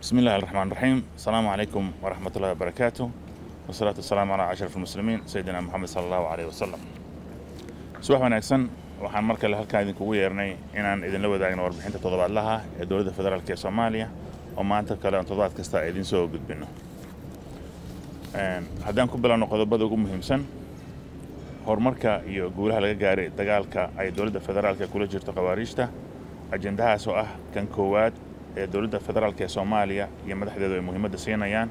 بسم الله الرحمن الرحيم. السلام عليكم ورحمة الله وبركاته، والصلاة والسلام على أشرف المسلمين سيدنا محمد صلى الله عليه وسلم. سواء وناكسن وحن مركز لهالكا إذن كوية يرني إن إذن لو داعين واربحين تتضبط لها الدولة فدرال كي سوماليا وما أنت كلا تضبط كستا إذن سووا قد بينه. هذا نكون بلا نقد بدو مهم سن. هرمركا يقول هالجاري تقال كا أي دولة فدرال كا كل جرت قواريشته أجندها سواه كان كواد دولة فدرال كا سوماليا يمد حدده مهمة دسينا يان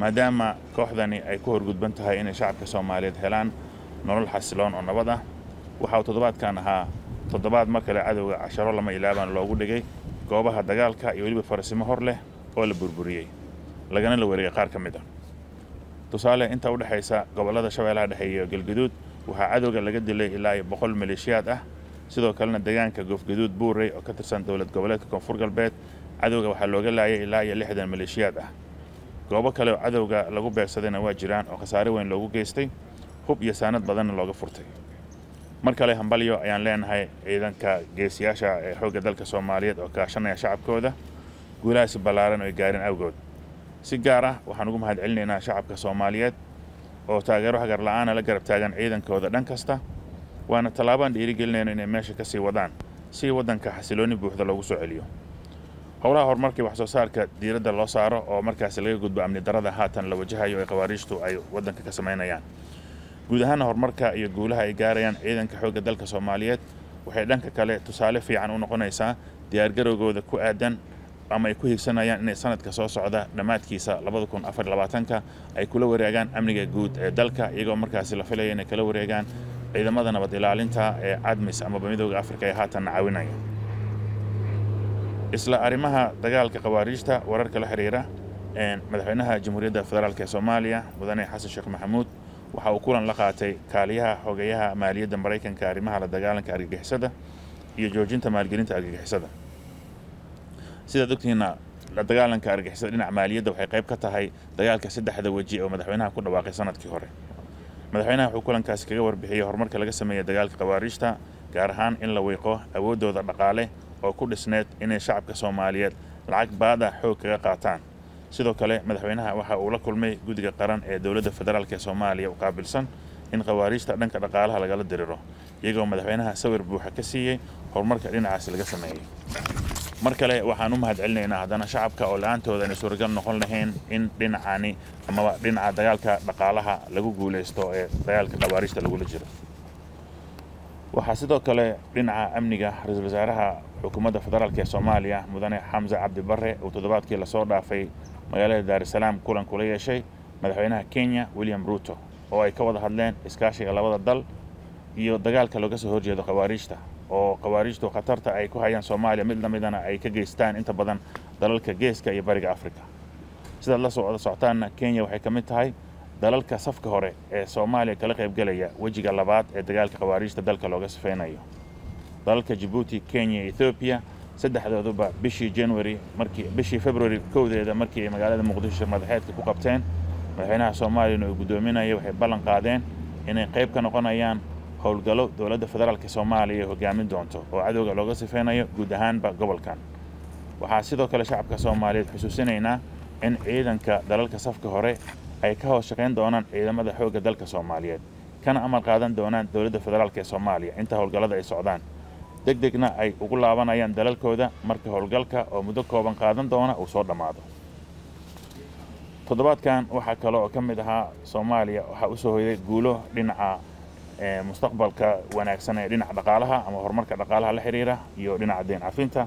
ما دام كوحدني أي كور قد بنتها إن شعب كسوماليا هلان نور الحسلون أو نبضه. waxaa toddobaadkan ahaa toddobaad mar kale cadawga casharo lama ilaabaan loogu dhigay goobaha dagaalka iyo weliba farsimo hor leh oo la burburiyay lagana la wareegay qaar ka mid ah. tusaale inta u dhaxaysa gobolada shabeellaha dhexe iyo galgaduud waxaa cadawga laga dilay ilaa 100 maleeshiyaad ah, sidoo kalena deegaanka Goofgaduud Buurey oo ka tirsan dowlad goboleedka Koonfur Galbeed cadawga waxaa looga laayay ilaa 60 maleeshiyaad ah. goobo kale oo cadawga lagu beegsadayna waa jiraan oo khasaare weyn loogu geystay, hub iyo saanad badanna looga furtay. markale hambalyo ayaan leenahay ciidanka geesiyaasha ee xoogga dalka Soomaaliyeed oo kaashanaya shacabkooda guulaasi balaaran oo gaarin awgood. si gaar ah waxaan ugu mahadcelinaynaa shacabka Soomaaliyeed oo taageero hagar la'aan la garab taagan ciidankooda dhan kasta, waana talaabaan dhiirigelinayna inay meesha ka sii wadaan si wadanka xasilooni buuxda loogu soo celiyo. howlaha horumarka wax soo saarka diiradda loo saaro oo markaas laga gudbo amni darrada haatan la wajahayo ee qawaariijtu ay wadanka ka sameynayaan. guud ahaan horumarka iyo guulaha ay gaarayaan ciidanka xoogga dalka Soomaaliyeed waxay dhanka kale tusaale fiican u noqonaysaa diyaar garowgooda ku aadan ama ay ku higsanayaan inay sanadka soo socda dhamaadkiisa 2024 ay kula wareegaan amniga guud ee dalka iyagoo markaasi la filayay inay kala wareegaan ciidamada nabad ilaalinta ee ADMIS ama Midowga Afrika ee haatan caawinaya. isla arrimaha dagaalka qawaariijta wararka la xiriira madaxweynaha Jamhuuriyadda Federaalka Soomaaliya mudane Hassan Sheikh Mahamud waxa uu kulan la qaatay kaaliyaha xogayaha maaliyadda Mareykanka arrimaha la dagaalanka argagixisada iyo joojinta maalgelinta argagixisada. sida dugtiina la dagaalanka argagixisada dhinaca maaliyadda waxay qayb ka tahay dagaalka saddexda waji ee madaxweynaha ku dhawaaqay sanadkii hore. madaxweynaha wuxuu kulankaasi kaga warbixiyay horumarka laga sameeyay dagaalka qawaariijta, gaar ahaan in la weeqo awoodooda dhaqaale oo ku dhisneed inay shacabka Soomaaliyeed lacag baada xoog kaga qaataan. sidoo kale madaxweynaha waxa uu la kulmay gudiga qaran ee dawladda federaalka Soomaaliya oo qaabilsan in qawaariijta dhanka dhaqaalaha laga diriro, iyagoo madaxweynaha sawir buuxa ka siiyay horumarka dhinacaas laga sameeyay. mar kale waxaan u mahadcelinaynaa haddana shacabka oo la'aantooda ay suuragal noqon lahayn in dhinacaani ama dhinaca dagaalka dhaqaalaha lagu guuleysto ee dagaalka qawaariijta lagula jiro. waxaa sidoo kale dhinaca amniga ra'iisul wasaaraha xukuumadda federaalka Soomaaliya mudane Hamza Cabdi Barre oo toddobaadkii la soo dhaafay magaalada Dar es Salaam kulan kula yeeshay madaxweynaha Kenya William Ruto oo ay ka wada hadleen iskaashiga labada dal iyo dagaalka looga soo horjeedo qawaariijta oo qawaariijtu khatarta ay ku hayaan Soomaaliya mid lamidana ay ka geystaan inta badan dalalka geeska iyo bariga Afrika. sida la soo socotaana Kenya waxay ka mid tahay dalalka safka hore ee Soomaaliya kala qayb galaya wajiga labaad ee dagaalka qawaariijta dalka looga safeynayo. dalalka Djibouti, Kenya, Ethiopia saddexdooduba bishii January markii bishii February koodeeda markii magaalada Muqdisho madaxeedka ku qabteen madaxweynaha Soomaaliya oo gudoominaya waxay ballan qaadeen inay qayb ka noqonayaan howlgallo dowladda federaalka Soomaaliya hogaamin doonto oo cadawga looga sifeynayo guud ahaanba gobolkan. waxaa sidoo kale shacabka Soomaaliyeed xusuusinaynaa in ciidanka dalalka safka hore ay ka hoos shaqeyn doonaan ciidamada xoogga dalka Soomaaliyeed kana amar qaadan doonaan dowladda federaalka Soomaaliya inta howlgallada ay socdaan. degdegna ay ugu laabanayaan dalalkooda marka howlgalka oo muddo kooban qaadan doona uu soo dhamaado. toddobaadkan waxaa kale oo ka mid ahaa Soomaaliya waxa uu soo hoyday guulo dhinaca mustaqbalka wanaagsan ee dhinaca dhaqaalaha ama horumarka dhaqaalaha la xiriira iyo dhinaca deyn cafinta.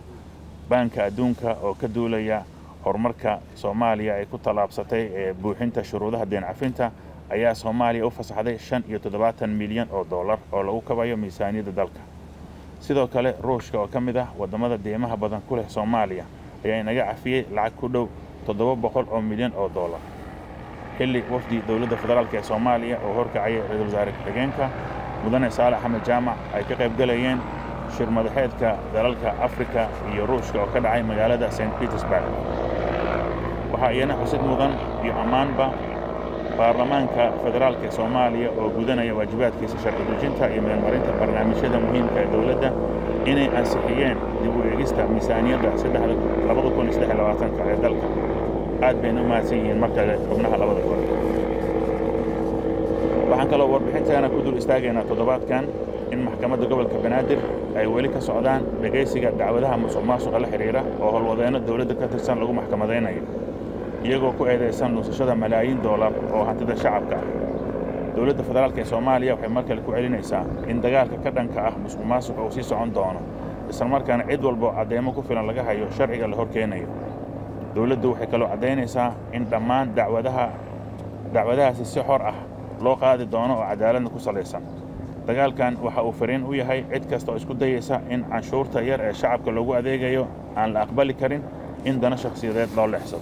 baanka adduunka oo ka duulaya horumarka Soomaaliya ay ku talaabsatay buuxinta shuruudaha deyn cafinta ayaa Soomaaliya u fasaxday $75 milyan oo dollar oo lagu kabayo miisaaniyadda dalka. sidoo kale ruushka oo ka mid ah wadamada deemaha badan ku leh Soomaaliya ayaa inaga cafiyay lacag ku dhow $700 milyan oo dollar xilli wafdi dowladda federaalka Soomaaliya oo horkacay ra'iisul wasaare xigeenka mudane Saalax Axmed Jaamac ay ka qayb galayeen shir madaxeedka dalalka Afrika iyo ruushka oo ka dhacay magaalada St Petersburg. waxaa iyana xusid mudan iyo ammaanba baarlamaanka federaalka Soomaaliya oo gudanaya waajibaadkiisa sharci dejinta iyo maamulka barnaamijyada muhiimka ee dawladda inay ansixiyeen dib u eegista miisaaniyadda 2023 ee dalka aad bayna maasiin marka ay xubnaha labada koox waxaan kala warbixinteena ku dul istaagayna toddobaadkan in maxkamadda gobolka Banaadir ay weli ka socdaan dhageysiga dacwadaha musuqmaasuqa la xiriira oo howlwadeena dawladda ka tirsan lagu maxkamadeynayo iyagoo ku eedeysan nuushada malaayiin doolar oo hantida shacabka dawladda federaalka ee Soomaaliya waxay markale ku celinaysaa in dagaalka ka dhanka ah musuqmaasuqa uu sii socon doono isla markaana cid walba cadeemo ku filan laga hayo sharciga la horkeenayo dawladdu waxay kaloo cadeynaysaa in dhammaan dacwadahaasi si xor ah loo qaadi doono oo cadaalad ku saleysan dagaalkan waxa uu fariin u yahay cid kasta oo isku dayeysa in canshuurta yar ee shacabka loogu adeegayo aan la aqbali karin in dana shakhsiyadeed loo leexsado